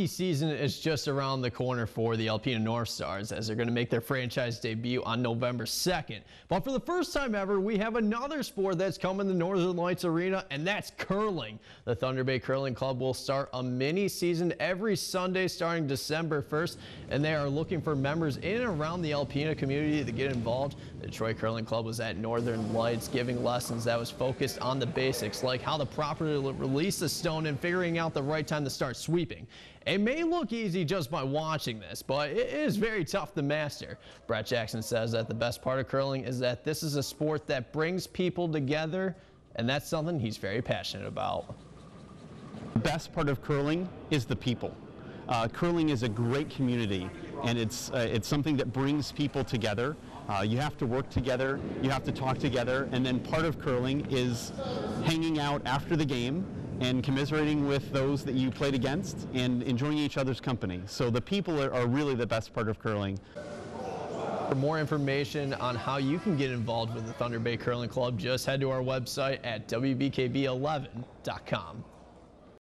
hockey season is just around the corner for the Alpena North Stars, as they're going to make their franchise debut on November 2nd. But for the first time ever, we have another sport that's coming to Northern Lights Arena, and that's curling. The Thunder Bay Curling Club will start a mini season every Sunday starting December 1st, and they are looking for members in and around the Alpena community to get involved. The Detroit Curling Club was at Northern Lights giving lessons that was focused on the basics, like how to properly release the stone and figuring out the right time to start sweeping. It may look easy just by watching this, but it is very tough to master. Brett Jackson says that the best part of curling is that this is a sport that brings people together, and that's something he's very passionate about. The best part of curling is the people. Curling is a great community, and it's something that brings people together. You have to work together, you have to talk together, and then part of curling is hanging out after the game and commiserating with those that you played against and enjoying each other's company. So the people are really the best part of curling. For more information on how you can get involved with the Thunder Bay Curling Club, just head to our website at wbkb11.com.